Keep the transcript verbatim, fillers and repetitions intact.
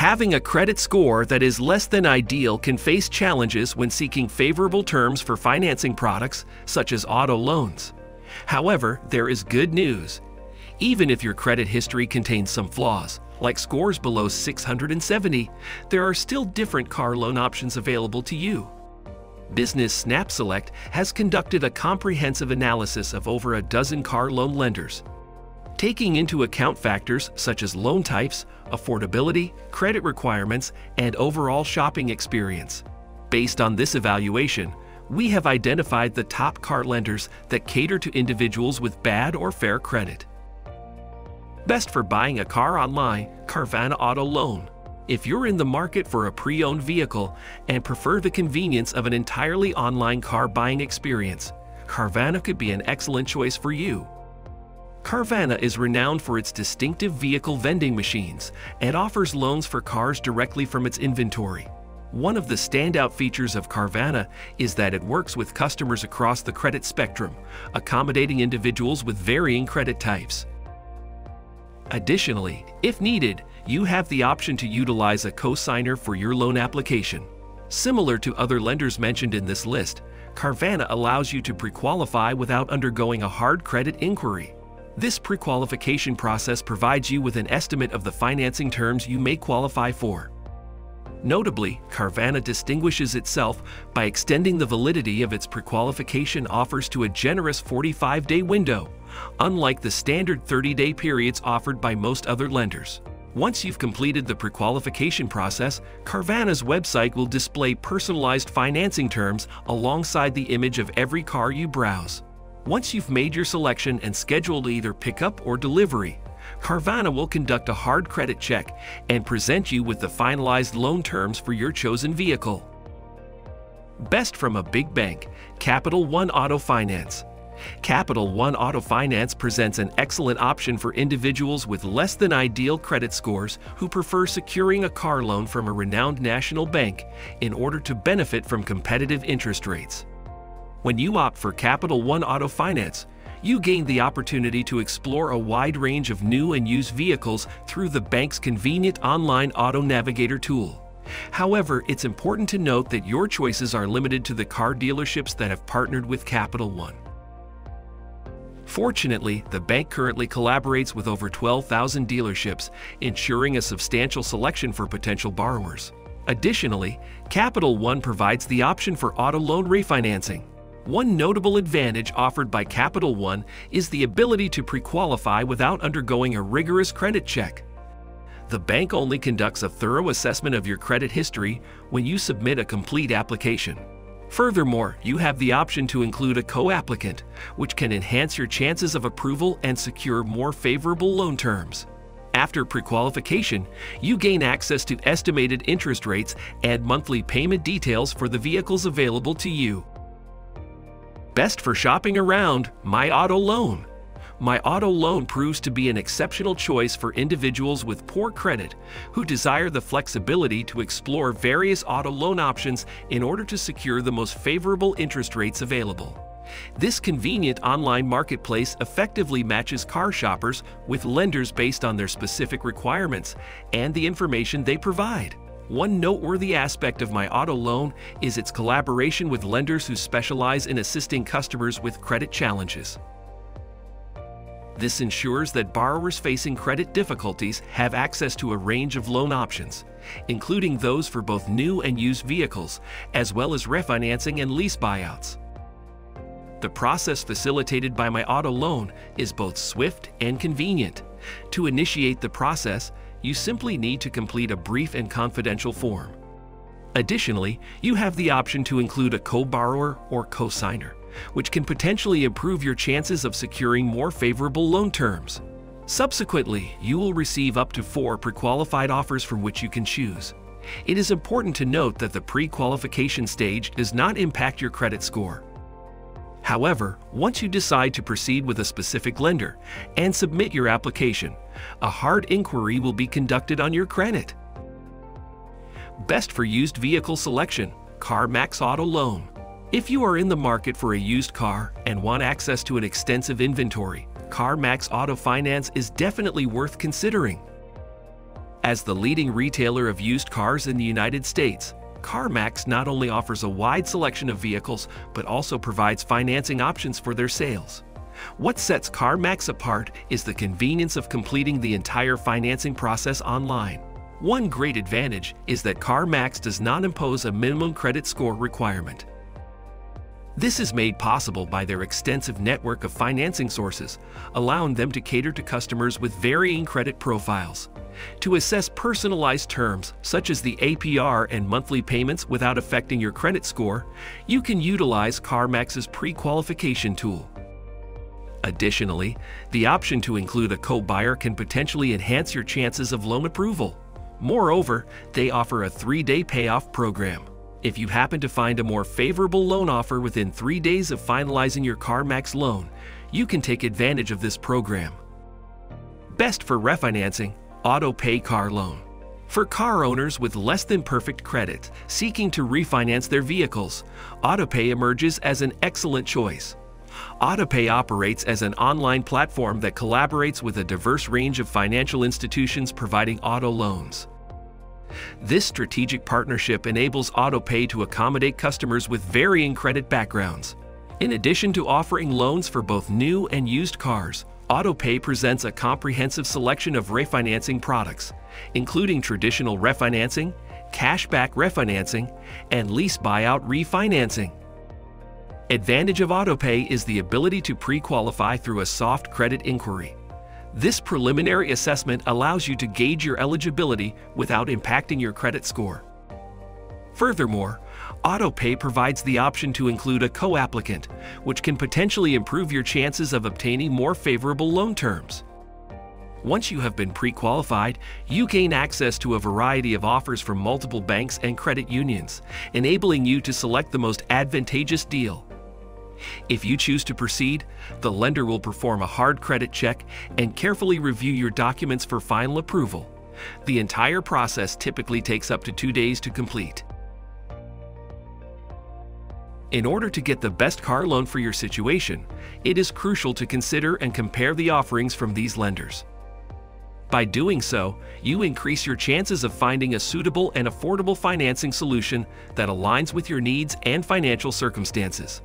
Having a credit score that is less than ideal can face challenges when seeking favorable terms for financing products such as auto loans. However, there is good news. Even if your credit history contains some flaws, like scores below six hundred seventy, there are still different car loan options available to you. Business Snap Select has conducted a comprehensive analysis of over a dozen car loan lenders, taking into account factors such as loan types, affordability, credit requirements, and overall shopping experience. Based on this evaluation, we have identified the top car lenders that cater to individuals with bad or fair credit. Best for buying a car online, Carvana Auto Loan. If you're in the market for a pre-owned vehicle and prefer the convenience of an entirely online car buying experience, Carvana could be an excellent choice for you. Carvana is renowned for its distinctive vehicle vending machines and offers loans for cars directly from its inventory. One of the standout features of Carvana is that it works with customers across the credit spectrum, accommodating individuals with varying credit types. Additionally, if needed, you have the option to utilize a cosigner for your loan application. Similar to other lenders mentioned in this list, Carvana allows you to pre-qualify without undergoing a hard credit inquiry. This pre-qualification process provides you with an estimate of the financing terms you may qualify for. Notably, Carvana distinguishes itself by extending the validity of its pre-qualification offers to a generous forty-five day window, unlike the standard thirty day periods offered by most other lenders. Once you've completed the pre-qualification process, Carvana's website will display personalized financing terms alongside the image of every car you browse. Once you've made your selection and scheduled either pickup or delivery, Carvana will conduct a hard credit check and present you with the finalized loan terms for your chosen vehicle. Best from a big bank, Capital One Auto Finance. Capital One Auto Finance presents an excellent option for individuals with less than ideal credit scores who prefer securing a car loan from a renowned national bank in order to benefit from competitive interest rates. When you opt for Capital One Auto Finance, you gain the opportunity to explore a wide range of new and used vehicles through the bank's convenient online auto navigator tool. However, it's important to note that your choices are limited to the car dealerships that have partnered with Capital One. Fortunately, the bank currently collaborates with over twelve thousand dealerships, ensuring a substantial selection for potential borrowers. Additionally, Capital One provides the option for auto loan refinancing. One notable advantage offered by Capital One is the ability to pre-qualify without undergoing a rigorous credit check. The bank only conducts a thorough assessment of your credit history when you submit a complete application. Furthermore, you have the option to include a co-applicant, which can enhance your chances of approval and secure more favorable loan terms. After pre-qualification, you gain access to estimated interest rates and monthly payment details for the vehicles available to you. Best for shopping around, My Auto Loan. My Auto Loan proves to be an exceptional choice for individuals with poor credit who desire the flexibility to explore various auto loan options in order to secure the most favorable interest rates available. This convenient online marketplace effectively matches car shoppers with lenders based on their specific requirements and the information they provide. One noteworthy aspect of My Auto Loan is its collaboration with lenders who specialize in assisting customers with credit challenges. This ensures that borrowers facing credit difficulties have access to a range of loan options, including those for both new and used vehicles, as well as refinancing and lease buyouts. The process facilitated by My Auto Loan is both swift and convenient. To initiate the process, you simply need to complete a brief and confidential form. Additionally, you have the option to include a co-borrower or co-signer, which can potentially improve your chances of securing more favorable loan terms. Subsequently, you will receive up to four pre-qualified offers from which you can choose. It is important to note that the pre-qualification stage does not impact your credit score. However, once you decide to proceed with a specific lender and submit your application, a hard inquiry will be conducted on your credit. Best for used vehicle selection, CarMax Auto Loan. If you are in the market for a used car and want access to an extensive inventory, CarMax Auto Finance is definitely worth considering. As the leading retailer of used cars in the United States, CarMax not only offers a wide selection of vehicles, but also provides financing options for their sales. What sets CarMax apart is the convenience of completing the entire financing process online. One great advantage is that CarMax does not impose a minimum credit score requirement. This is made possible by their extensive network of financing sources, allowing them to cater to customers with varying credit profiles. To assess personalized terms, such as the A P R and monthly payments without affecting your credit score, you can utilize CarMax's pre-qualification tool. Additionally, the option to include a co-buyer can potentially enhance your chances of loan approval. Moreover, they offer a three-day payoff program. If you happen to find a more favorable loan offer within three days of finalizing your CarMax loan, you can take advantage of this program. Best for refinancing, AutoPay car loan. For car owners with less than perfect credit seeking to refinance their vehicles, AutoPay emerges as an excellent choice. AutoPay operates as an online platform that collaborates with a diverse range of financial institutions providing auto loans. This strategic partnership enables AutoPay to accommodate customers with varying credit backgrounds. In addition to offering loans for both new and used cars, AutoPay presents a comprehensive selection of refinancing products, including traditional refinancing, cashback refinancing, and lease buyout refinancing. Advantage of AutoPay is the ability to pre-qualify through a soft credit inquiry. This preliminary assessment allows you to gauge your eligibility without impacting your credit score. Furthermore, AutoPay provides the option to include a co-applicant, which can potentially improve your chances of obtaining more favorable loan terms. Once you have been pre-qualified, you gain access to a variety of offers from multiple banks and credit unions, enabling you to select the most advantageous deal. If you choose to proceed, the lender will perform a hard credit check and carefully review your documents for final approval. The entire process typically takes up to two days to complete. In order to get the best car loan for your situation, it is crucial to consider and compare the offerings from these lenders. By doing so, you increase your chances of finding a suitable and affordable financing solution that aligns with your needs and financial circumstances.